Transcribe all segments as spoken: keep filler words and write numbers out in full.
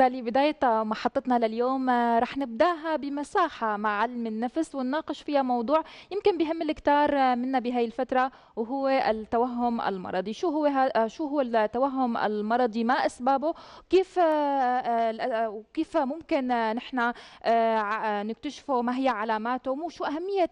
بالتالي بداية محطتنا لليوم رح نبداها بمساحة مع علم النفس ونناقش فيها موضوع يمكن بهم الكتار منا بهاي الفترة، وهو التوهم المرضي. شو هو شو هو التوهم المرضي؟ ما أسبابه؟ كيف كيف ممكن نحن نكتشفه؟ ما هي علاماته؟ وشو أهمية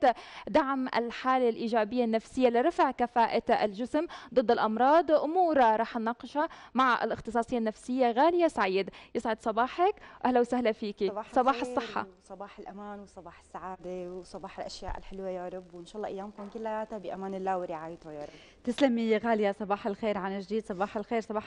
دعم الحالة الإيجابية النفسية لرفع كفاءة الجسم ضد الأمراض؟ أمور رح نناقشها مع الاختصاصية النفسية غالية سعيد. يسعد صباحك، اهلا وسهلا فيكي. صباح, صباح الصحه وصباح الامان وصباح السعاده وصباح الاشياء الحلوه يا رب، وان شاء الله ايامكم كلها بامان الله ورعايته يا رب. تسلمي يا غاليه، صباح الخير عن جديد، صباح الخير، صباح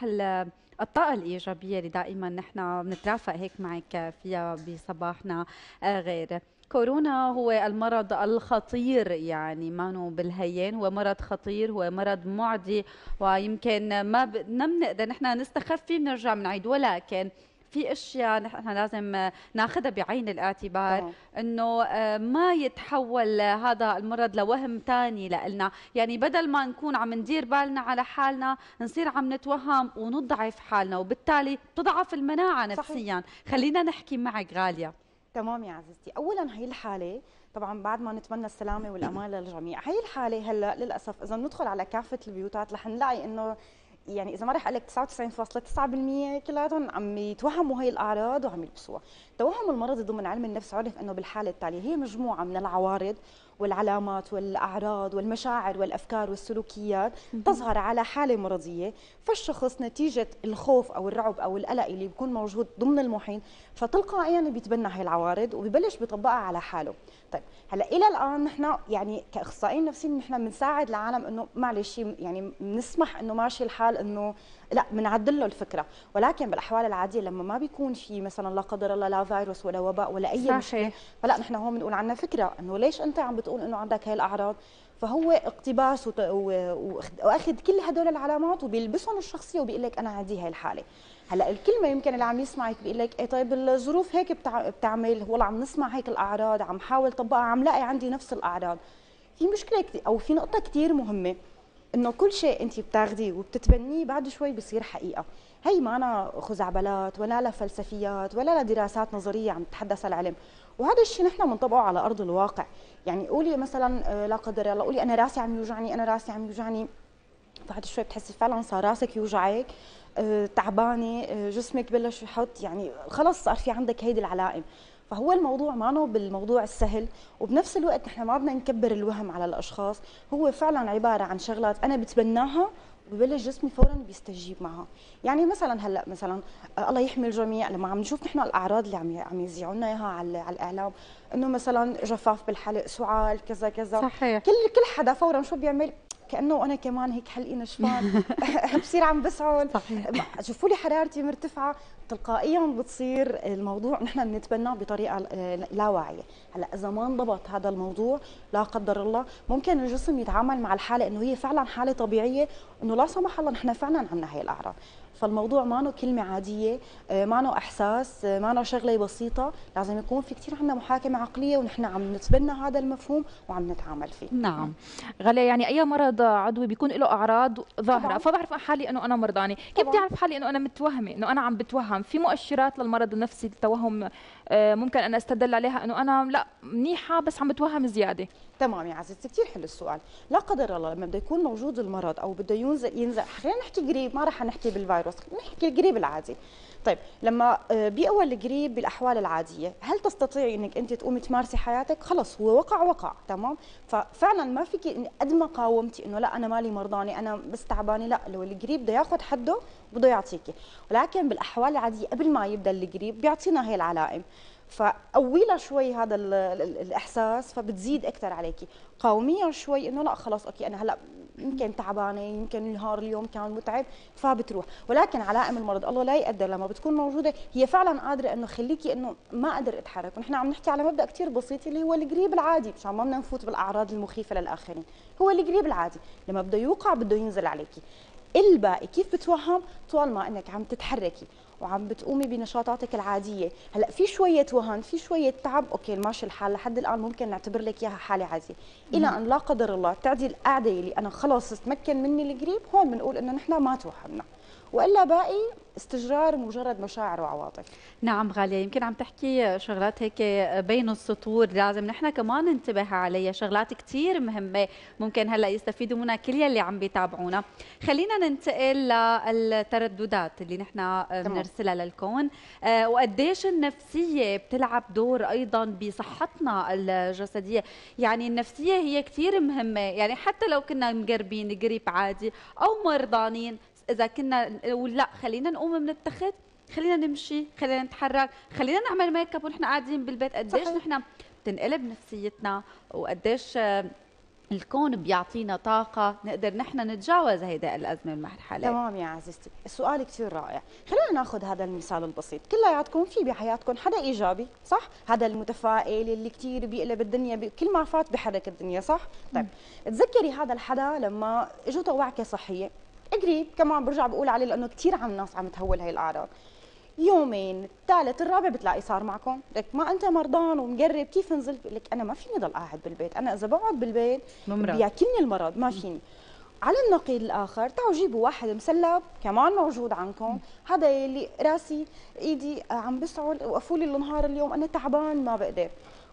الطاقه الايجابيه اللي دائما نحن بنترافق هيك معك فيها بصباحنا. غير كورونا هو المرض الخطير، يعني مانو بالهين، هو مرض خطير، هو مرض معدي، ويمكن ما بنقدر نحن نستخفي بنرجع بنعيد، ولكن في اشياء نحن لازم ناخذها بعين الاعتبار انه ما يتحول هذا المرض لوهم ثاني لنا، يعني بدل ما نكون عم ندير بالنا على حالنا نصير عم نتوهم ونضعف حالنا، وبالتالي تضعف المناعه نفسيا. خلينا نحكي معك غاليه. تمام يا عزيزتي. اولا هي الحاله طبعا بعد ما نتمنى السلامه والامان للجميع، هي الحاله هلا للاسف اذا ندخل على كافه البيوتات رح نلاقي انه يعني اذا ما رح اقول لك تسعة وتسعين فاصلة تسعة بالمئة كلياتهم عم يتوهموا هي الاعراض وعم يلبسوها. التوهم المرضي ضمن علم النفس عرف انه بالحاله التاليه، هي مجموعه من العوارض والعلامات والاعراض والمشاعر والافكار والسلوكيات تظهر على حاله مرضيه، فالشخص نتيجه الخوف او الرعب او القلق اللي بيكون موجود ضمن المحيط فتلقائيا يعني بيتبنى هي العوارض وببلش بيطبقها على حاله. طيب هلا الى الان نحن يعني كاخصائيين نفسيين نحن بنساعد العالم انه معلش يعني بنسمح انه ماشي الحال انه لا بنعدل له الفكره، ولكن بالاحوال العاديه لما ما بيكون في مثلا لا قدر الله لا فيروس ولا وباء ولا اي مشكله، فلا نحن هون بنقول عنها فكره انه ليش انت عم بتقول انه عندك هاي الاعراض، فهو اقتباس واخذ كل هدول العلامات وبيلبسهم الشخصيه وبيقول لك انا عندي هاي الحاله. هلا الكلمه يمكن اللي عم يسمعك بيقول لك ايه طيب الظروف هيك بتعمل، والله عم نسمع هيك الاعراض، عم حاول طبقها، عم لاقي عندي نفس الاعراض. في مشكله او في نقطه كثير مهمه، انه كل شيء انت بتاخذيه وبتتبنيه بعد شوي بصير حقيقه. هي ما أنا خزعبلات ولا لا فلسفيات ولا لا دراسات نظريه عم تتحدث العلم، وهذا الشيء نحن بنطبقه على ارض الواقع. يعني قولي مثلا لا قدر الله قولي انا راسي عم يوجعني، انا راسي عم يوجعني، بعد شوي بتحسي فعلا صار راسك يوجعك، تعبانه، جسمك بلش يحط، يعني خلص صار في عندك هيدي العلائم. فهو الموضوع معنا بالموضوع السهل، وبنفس الوقت نحن ما بدنا نكبر الوهم على الاشخاص، هو فعلا عباره عن شغلات انا بتبناها وببلش جسمي فورا بيستجيب معها. يعني مثلا هلا مثلا الله يحمي الجميع لما عم نشوف نحن الاعراض اللي عم عم يذيعوا لنا اياها على, على الاعلام، انه مثلا جفاف بالحلق، سعال، كذا كذا، صحيح. كل كل حدا فورا شو بيعمل؟ كانه انا كمان هيك حلقي نشفان بصير عم بسعل، شوفوا لي حرارتي مرتفعه، تلقائيا بتصير الموضوع نحن بنتبناه بطريقه لا واعيه. هلا اذا ما انضبط هذا الموضوع لا قدر الله ممكن الجسم يتعامل مع الحاله انه هي فعلا حاله طبيعيه، انه لا سمح الله نحن فعلا عندنا هي الاعراض. فالموضوع مانو كلمه عاديه، مانو احساس، مانو شغله بسيطه، لازم يكون في كثير عندنا محاكمه عقليه ونحن عم نتبنى هذا المفهوم وعم نتعامل فيه. نعم غاليه، يعني اي مرض عضوي بيكون له اعراض ظاهره، فبعرف حالي انه انا مرضانه، كيف بدي اعرف حالي انه انا متوهمه، انه انا عم بتوهم؟ في مؤشرات للمرض النفسي التوهم ممكن انا استدل عليها انه انا لا منيحه بس عم بتوهم زياده؟ تمام يا عزيزتي، كثير حلو السؤال. لا قدر الله لما بده يكون موجود المرض او بده ينزل ينزل خلينا نحكي قريب، ما رح نحكي بالفيروس، نحكي القريب العادي. طيب لما بيقوى القريب بالاحوال العاديه، هل تستطيعي انك انت تقومي تمارسي حياتك؟ خلص هو وقع وقع، تمام؟ ففعلا ما فيكي قد ما قاومتي انه لا انا مالي مرضانه، انا بس تعبانه، لا لو القريب بده ياخذ حده بده يعطيكي، ولكن بالاحوال العاديه قبل ما يبدا القريب بيعطينا هي العلائم، فقويلها شوي هذا الاحساس فبتزيد اكثر عليكي، قاوميها شوي انه لا خلاص اوكي انا هلا يمكن تعبانه، يمكن نهار اليوم كان متعب فبتروح. ولكن علائم المرض الله لا يقدر لما بتكون موجوده هي فعلا قادره انه خليكي انه ما قادر اتحرك، ونحن عم نحكي على مبدا كثير بسيط اللي هو القريب العادي، مشان ما بدنا نفوت بالاعراض المخيفه للاخرين، هو القريب العادي، لما بده يوقع بده ينزل عليكي. الباقي كيف بتوهم؟ طول ما انك عم تتحركي وعم بتقومي بنشاطاتك العاديه، هلا في شويه وهن، في شويه تعب، اوكي ماشي الحال لحد الان ممكن نعتبر لك اياها حاله عاديه، الى ان لا قدر الله بتعدي القعده اللي انا خلص تمكن مني القريب، هون بنقول انه نحن ما توهمنا، والا باقي استجرار مجرد مشاعر وعواطف. نعم غاليه، يمكن عم تحكي شغلات هيك بين السطور لازم نحن كمان ننتبه عليها، شغلات كثير مهمه ممكن هلا يستفيدوا منها كل يلي عم بيتابعونا. خلينا ننتقل للترددات اللي نحن بنرسلها للكون، وقديش النفسيه بتلعب دور ايضا بصحتنا الجسديه، يعني النفسيه هي كثير مهمه، يعني حتى لو كنا مقربين قريب عادي او مرضانين، إذا كنا ولا خلينا نقوم من التخت، خلينا نمشي، خلينا نتحرك، خلينا نعمل ميك اب ونحن قاعدين بالبيت، قديش نحن بتنقلب نفسيتنا وقديش الكون بيعطينا طاقة نقدر نحن نتجاوز هيدا الأزمة المرحلة. تمام يا عزيزتي، السؤال كثير رائع، خلينا ناخذ هذا المثال البسيط، كلياتكم في بحياتكم حدا إيجابي، صح؟ هذا المتفائل اللي كثير بيقلب الدنيا، بي... كل ما فات بحرك الدنيا، صح؟ طيب، تذكري هذا الحدا لما اجته وعكة صحية، قريب كمان برجع بقول عليه لانه كثير عم ناس عم تهول هي الاعراض، يومين الثالث الرابع بتلاقي صار معكم لك ما انت مرضان ومقرب، كيف نزلت؟ لك انا ما فيني ضل قاعد بالبيت، انا اذا بقعد بالبيت بياكلني المرض ما فيني. على النقيض الاخر تعوا جيبوا واحد مسلب كمان موجود عندكم، هذا يلي راسي ايدي عم بسعل وقفوا لي النهار اليوم انا تعبان ما بقدر،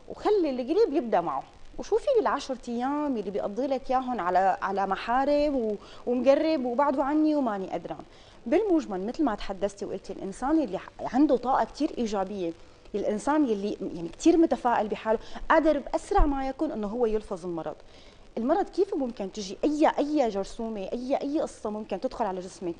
وخلي اللي قريب يبدا معه، وشوفي بالعشر ايام اللي بيقضي لك اياهم على على محارم ومقرب وبعده عني وماني قدران. بالمجمل مثل ما تحدثتي وقلتي، الانسان اللي عنده طاقه كثير ايجابيه، الانسان اللي يعني كثير متفائل بحاله قادر باسرع ما يكون انه هو يلفظ المرض. المرض كيف ممكن تجي؟ اي اي جرثومه، اي اي قصه ممكن تدخل على جسمك.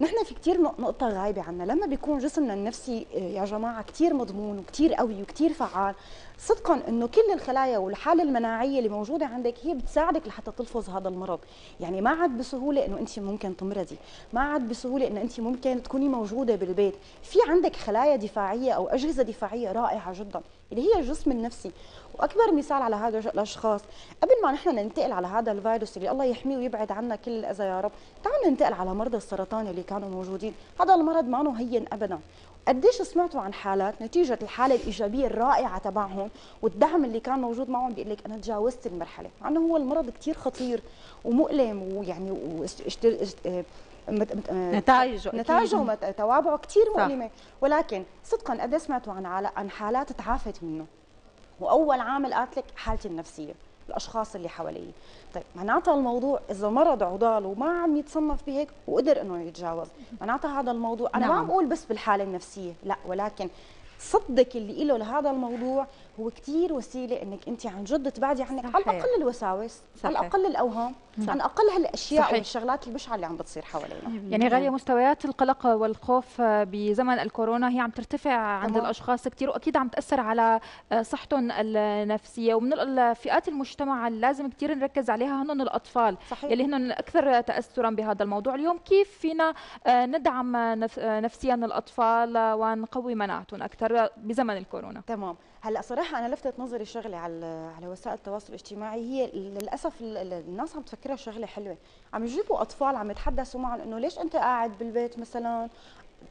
نحن في كثير نقطه غايبه عنا، لما بيكون جسمنا النفسي يا جماعه كثير مضمون وكثير قوي وكثير فعال، صدقا انه كل الخلايا والحاله المناعيه اللي موجوده عندك هي بتساعدك لحتى تلفظ هذا المرض، يعني ما عاد بسهوله انه انت ممكن تمرضي، ما عاد بسهوله انه انت ممكن تكوني موجوده بالبيت، في عندك خلايا دفاعيه او اجهزه دفاعيه رائعه جدا اللي هي الجسم النفسي، واكبر مثال على هذا الاشخاص، قبل ما نحن ننتقل على هذا الفيروس اللي الله يحميه ويبعد عنا كل الاذى يا رب، تعالوا ننتقل على مرضى السرطان اللي كانوا موجودين، هذا المرض ما مهين ابدا. قديش سمعتوا عن حالات نتيجه الحاله الايجابيه الرائعه تبعهم والدعم اللي كان موجود معهم، بيقول لك انا تجاوزت المرحله، مع انه هو المرض كثير خطير ومؤلم، ويعني واشتر... مت... نتائجه نتائجه وتوابعه كثير مؤلمه، ولكن صدقا قد سمعتوا عن عن حالات تعافت منه، واول عامل قالت لك حالتي النفسيه، الاشخاص اللي حواليه. طيب معناتها الموضوع اذا مرض عضال وما عم يتصنف بهيك وقدر انه يتجاوز، معناتها هذا الموضوع انا نعم. ما عم بقول بس بالحاله النفسيه، لا، ولكن صدق اللي له لهذا الموضوع هو كثير وسيله انك انت عن جد تبعدي عنك صحيح. على الاقل الوساوس، صحيح. على الاقل الاوهام، صحيح. على الاقل هالاشياء والشغلات البشعه اللي عم بتصير حوالينا. يعني غاليه، مستويات القلق والخوف بزمن الكورونا هي عم ترتفع عند طبعا. الاشخاص كثير، واكيد عم تاثر على صحتهم النفسيه، ومن الفئات المجتمع اللي لازم كثير نركز عليها هن الاطفال، صحيح. يلي هن اكثر تاثرا بهذا الموضوع. اليوم كيف فينا ندعم نفسيا الاطفال ونقوي مناعتهم اكثر بزمن الكورونا؟ تمام. هلا صراحه انا لفتت نظري شغله على على وسائل التواصل الاجتماعي، هي للاسف الناس عم تفكرها شغله حلوه، عم يجيبوا اطفال عم يتحدثوا معهم انه ليش انت قاعد بالبيت مثلا،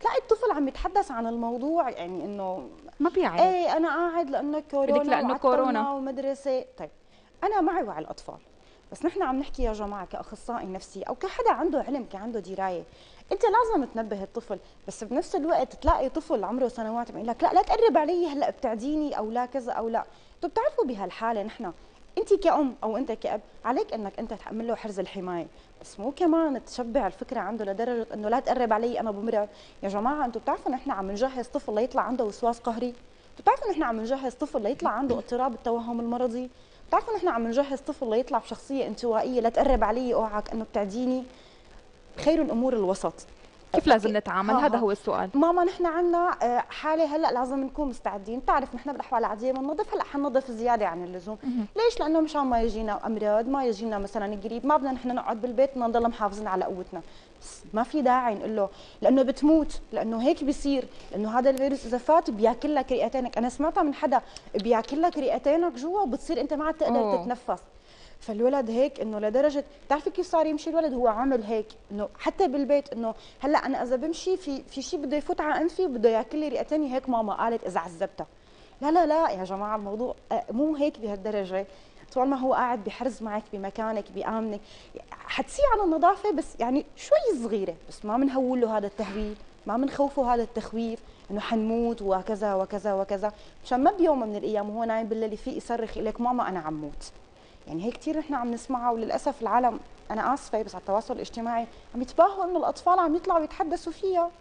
تلاقي الطفل عم يتحدث عن الموضوع يعني انه ما بيعرف، ايه انا قاعد لانه كورونا، لانه كورونا ومدرسه. طيب انا معي وعلى الاطفال، بس نحن عم نحكي يا جماعه كاخصائي نفسي او كحدا عنده علم كعنده درايه، انت لازم تنبه الطفل، بس بنفس الوقت تلاقي طفل عمره سنوات بيقول لك لا لا تقرب علي هلا بتعديني او لا كذا او لا. طب بتعرفوا بهالحاله نحن انت كأم او انت كأب عليك انك انت تعمل له حرز الحمايه، بس مو كمان تشبع الفكره عنده لدرجه انه لا تقرب علي انا بمرض. يا جماعه انتم بتعرفوا نحن عم نجهز طفل ليطلع عنده وسواس قهري، بتعرفوا نحن عم نجهز طفل ليطلع عنده اضطراب التوهم المرضي، بتعرفوا نحن عم نجهز طفل ليطلع بشخصيه انطوائيه، لا تقرب علي اوعك انه بتعديني. خير الامور الوسط. كيف لازم نتعامل؟ آه. هذا هو السؤال. ماما نحن عندنا حاله هلا لازم نكون مستعدين، بتعرف نحن بالاحوال العاديه بننظف، هلا حننظف زياده عن اللزوم، ليش؟ لانه مشان ما يجينا امراض، ما يجينا مثلا قريب، ما بدنا نحن نقعد بالبيت بدنا نضل محافظين على قوتنا، بس ما في داعي نقول له لانه بتموت، لانه هيك بيصير، لانه هذا الفيروس اذا فات بياكل لك رئتينك، انا سمعتها من حدا بياكل لك رئتينك جوا وبتصير انت ما عاد تقدر تتنفس. فالولد هيك انه لدرجه بتعرفي كيف صار يمشي الولد، هو عامل هيك انه حتى بالبيت انه هلا انا اذا بمشي في في شيء بده يفوت على انفي وبده ياكل لي رئتاني، هيك ماما قالت اذا عذبتها. لا لا لا يا جماعه، الموضوع مو هيك بهالدرجه. طول ما هو قاعد بحرز معك بمكانك بامنك حتسي عن النظافه، بس يعني شوي صغيره، بس ما بنهول له هذا التهويل، ما بنخوفه هذا التخويف انه حنموت وكذا وكذا وكذا، مشان ما بيوم من الايام وهو نايم بالليل في يصرخ لك ماما انا عم موت. يعني هي كثير نحن عم نسمعها، وللاسف العالم انا اسفه بس على التواصل الاجتماعي عم يتباهوا انه الاطفال عم يطلعوا يتحدثوا فيها.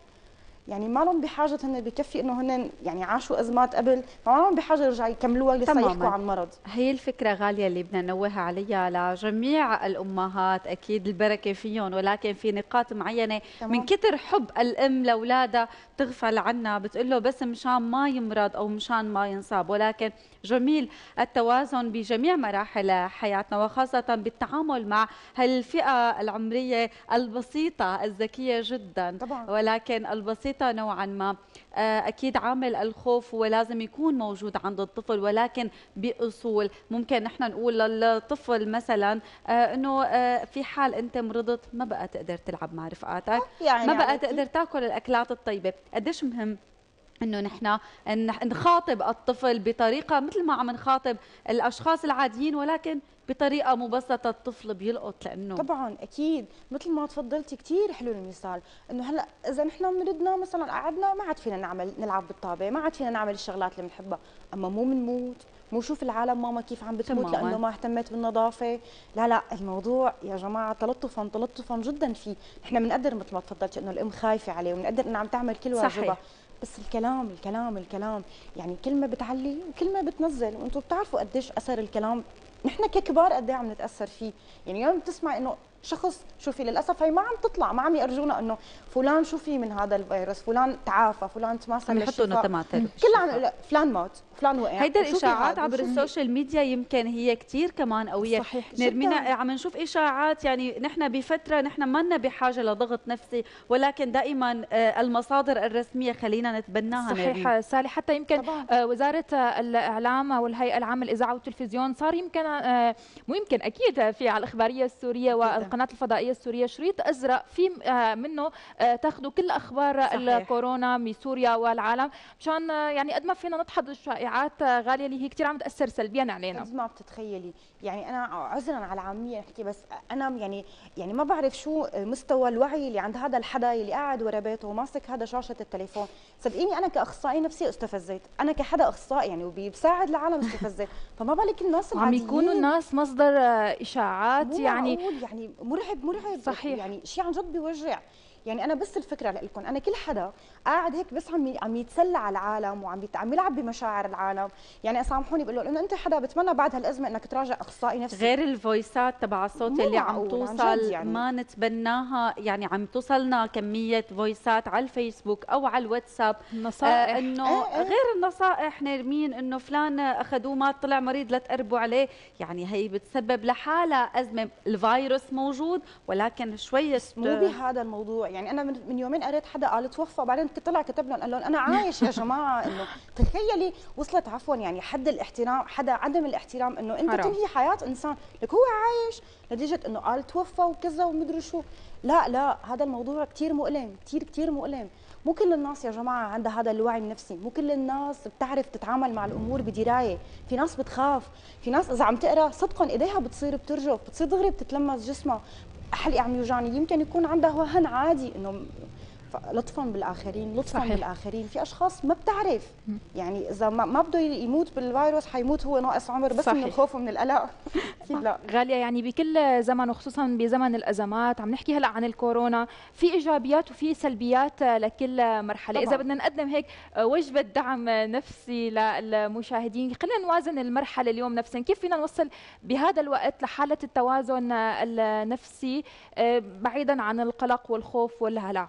يعني ما لهم بحاجه، هن بكفي انه هن يعني عاشوا ازمات قبل، ما لهم بحاجه يرجعوا يكملوها ليحكوا عن مرض. هي الفكره غاليه اللي بدنا ننوه عليها لجميع الامهات، اكيد البركه فيهم، ولكن في نقاط معينه تمام. من كثر حب الام لاولادها بتغفل عنها، بتقول له بس مشان ما يمرض او مشان ما ينصاب، ولكن جميل التوازن بجميع مراحل حياتنا وخاصه بالتعامل مع هالفئه العمريه البسيطه الذكيه جدا طبعا. ولكن البسيطه نوعا ما أكيد عامل الخوف ولازم يكون موجود عند الطفل، ولكن بأصول. ممكن نحن نقول للطفل مثلا أنه في حال أنت مرضت ما بقى تقدر تلعب مع رفقاتك، يعني ما بقى تقدر تاكل الأكلات الطيبة. قديش مهم انه نحن نخاطب الطفل بطريقه مثل ما عم نخاطب الاشخاص العاديين، ولكن بطريقه مبسطه. الطفل بيلقط لانه طبعا اكيد مثل ما تفضلتي كثير حلو المثال، انه هلا اذا نحن مرضنا مثلا قعدنا ما عاد فينا نعمل نلعب بالطابه، ما عاد فينا نعمل الشغلات اللي بنحبها، اما مو بنموت، مو شوف العالم ماما كيف عم بتموت لانه ما اهتمت بالنظافه. لا لا، الموضوع يا جماعه تلطفا تلطفا جدا فيه، نحن بنقدر مثل ما تفضلتي انه الام خايفه عليه وبنقدر انها عم تعمل كل واجبها، بس الكلام الكلام الكلام يعني كلمه بتعلي وكلمه بتنزل، وانتم بتعرفوا قديش اثر الكلام نحن ككبار قد ايه عم نتاثر فيه. يعني يوم بتسمع انه شخص، شوفي للاسف هي ما عم تطلع، ما عم يرجونا انه فلان شوفي من هذا الفيروس، فلان تعافى، فلان تماثل، بيحطوا انه تماثل، كل عم فلان مات، فلان وقع. هيدا الاشاعات عبر السوشيال ميديا يمكن هي كثير كمان قويه، نرمينا عم نشوف اشاعات. يعني نحن بفتره نحن مالنا بحاجه لضغط نفسي، ولكن دائما المصادر الرسميه خلينا نتبناها. صحيح سالي، حتى يمكن طبعا. وزاره الاعلام والهيئه العامه للاذاعه والتلفزيون صار يمكن مو يمكن اكيد في على الاخباريه السوريه و القناة الفضائية السورية شريط أزرق في منه تاخذوا كل أخبار صحيح. الكورونا من سوريا والعالم، مشان يعني قد ما فينا نتحدى الشائعات غالية اللي هي كثير عم تأثر سلبيا علينا قد ما بتتخيلي. يعني أنا عذرا على العامية نحكي، بس أنا يعني يعني ما بعرف شو مستوى الوعي اللي عند هذا الحدا اللي قاعد ورا بيته وماسك هذا شاشة التليفون. صدقيني أنا كأخصائي نفسي استفزيت، أنا كحدا أخصائي يعني وبساعد العالم استفزيت، فما بالك الناس العاديين عم يكونوا الناس مصدر إشاعات. يعني يعني مرعب مرعب صحيح. يعني شيء عن جد بيوجع. يعني انا بس الفكره لكم، انا كل حدا قاعد هيك بس عم عم يتسلى على العالم وعم عم يلعب بمشاعر العالم، يعني سامحوني بقول لهم انه انت حدا بتمنى بعد هالازمه انك تراجع اخصائي نفسي. غير الفويسات تبع الصوت اللي عم توصل يعني. ما نتبناها، يعني عم توصلنا كميه فويسات على الفيسبوك او على الواتساب، نصائح آه انه آه آه. غير النصائح نرمين انه فلان اخذوه ما طلع مريض لا تقربوا عليه. يعني هي بتسبب لحالها ازمه. الفيروس موجود ولكن شويه مو بهذا الموضوع. يعني انا من يومين قريت حدا قال توفى، بعدين طلع كتب لهم قال لهم انا عايش يا جماعه. انه تخيلي وصلت عفوا يعني حد الاحترام، حدا عدم الاحترام انه انت تنهي حياه انسان لك هو عايش نتيجه انه قال توفى وكذا ومدري شو. لا لا، هذا الموضوع كثير مؤلم، كثير كثير مؤلم. مو كل الناس يا جماعه عندها هذا الوعي النفسي، مو كل الناس بتعرف تتعامل مع الامور بدرايه، في ناس بتخاف، في ناس اذا عم تقرا صدقا ايديها بتصير بترجف، بتصير دغري بتتلمس جسمها. حلقي عم يوجعني، يمكن يكون عندها وهن عادي. انه لطفا بالاخرين، لطفا صحيح. بالاخرين، في اشخاص ما بتعرف، يعني اذا ما بده يموت بالفيروس حيموت هو ناقص عمر بس صحيح. من الخوف ومن القلق. لا غاليه، يعني بكل زمن وخصوصا بزمن الازمات عم نحكي هلا عن الكورونا، في ايجابيات وفي سلبيات لكل مرحله طبعا. اذا بدنا نقدم هيك وجبه دعم نفسي للمشاهدين، خلينا نوازن المرحله اليوم نفسيا، كيف فينا نوصل بهذا الوقت لحاله التوازن النفسي بعيدا عن القلق والخوف والهلع.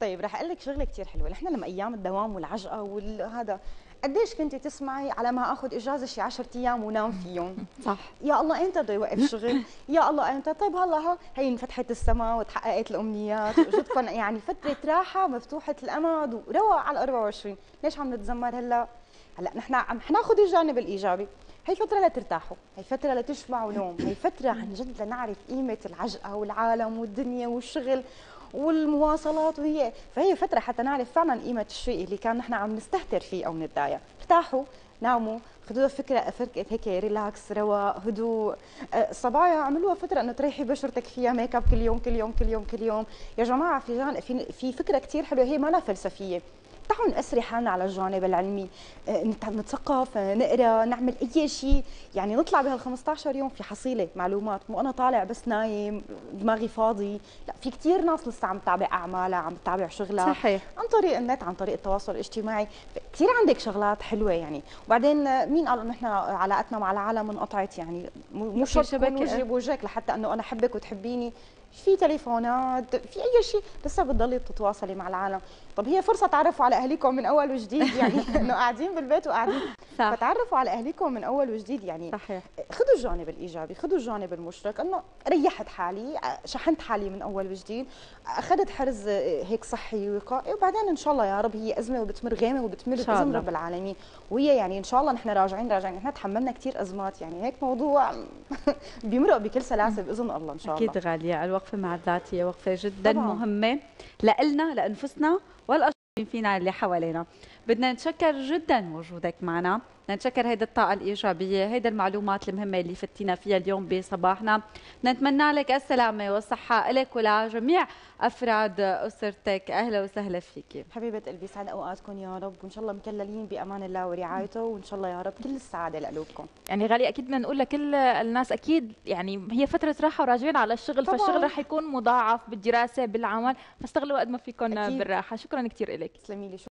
طيب رح اقول لك شغله كثير حلوه، نحن لما ايام الدوام والعجقه وهذا قديش كنتي تسمعي على ما اخذ اجازه شي عشرة ايام ونام فيهم صح. يا الله امتى بده يوقف شغل، يا الله امتى، طيب هلا ها هي انفتحت السماء وتحققت الامنيات وجدكم يعني فتره راحه مفتوحه الامد وروى على ال أربعة وعشرين، ليش عم نتذمر هلا؟ هلا نحن عم حناخذ الجانب الايجابي، هي فترة لا ترتاحوا، هي فترة لا تشبعوا نوم، هي فترة عن جد لنعرف قيمة العجقة والعالم والدنيا والشغل والمواصلات، وهي فهي فترة حتى نعرف فعلا قيمة الشيء اللي كان نحن عم نستهتر فيه أو نتضايق. ارتاحوا، ناموا، خذوها فكرة فركة هيك ريلاكس، رواق، هدوء. الصبايا عملوها فترة انه تريحي بشرتك فيها ميك اب كل يوم كل يوم كل يوم كل يوم. يا جماعة في جان في, في فكرة كثير حلوة، هي مالها فلسفية. تعالوا نأسري حالنا على الجانب العلمي، نتثقف، نقرا، نعمل أي شيء، يعني نطلع بهال خمسطعش يوم في حصيلة معلومات، مو أنا طالع بس نايم دماغي فاضي، لا في كثير ناس لسه عم تتابع أعمالها، عم تتابع شغلها صحيح عن طريق النت، عن طريق التواصل الاجتماعي، كثير عندك شغلات حلوة يعني. وبعدين مين قال إنه نحن علاقتنا مع العالم انقطعت؟ يعني مو شرط تكون وجهي بوجهك لحتى إنه أنا أحبك وتحبيني، في تليفونات، في اي شيء، لسه بتضلي تتواصلي مع العالم. طب هي فرصه تعرفوا على اهليكم من اول وجديد، يعني انه قاعدين بالبيت وقاعدين فتعرفوا على اهليكم من اول وجديد، يعني صحيح. خذوا الجانب الايجابي، خذوا الجانب المشرق، انه ريحت حالي، شحنت حالي من اول وجديد، اخذت حرز هيك صحي ووقائي، وبعدين ان شاء الله يا رب هي ازمه وبتمر غيمه وبتمر بأذن رب العالمين، وهي يعني ان شاء الله نحن راجعين راجعين نحن تحملنا كثير ازمات، يعني هيك موضوع بيمرق بكل سلاسه باذن الله ان شاء الله. اكيد غاليه، وقفة مع الذات هي وقفة جدا طبعا مهمة لإلنا، لأنفسنا والأشخاص فينا اللي حوالينا. بدنا نتشكر جدا وجودك معنا، بدنا نتشكر هيدا الطاقة الإيجابية، هيدا المعلومات المهمة اللي فتينا فيها اليوم بصباحنا. نتمنى لك السلامة والصحة لك ولجميع أفراد أسرتك. أهلا وسهلا فيكي حبيبة قلبي، سعد أوقاتكم يا رب، وإن شاء الله مكللين بأمان الله ورعايته، وإن شاء الله يا رب كل السعادة لقلوبكم. يعني غالية أكيد بدنا نقول لكل الناس أكيد يعني هي فترة راحة وراجعين على الشغل طبعا. فالشغل رح يكون مضاعف بالدراسة بالعمل، فاستغلوا قد ما فيكم بالراحة. شكرا كثير لك. تسلمي لي.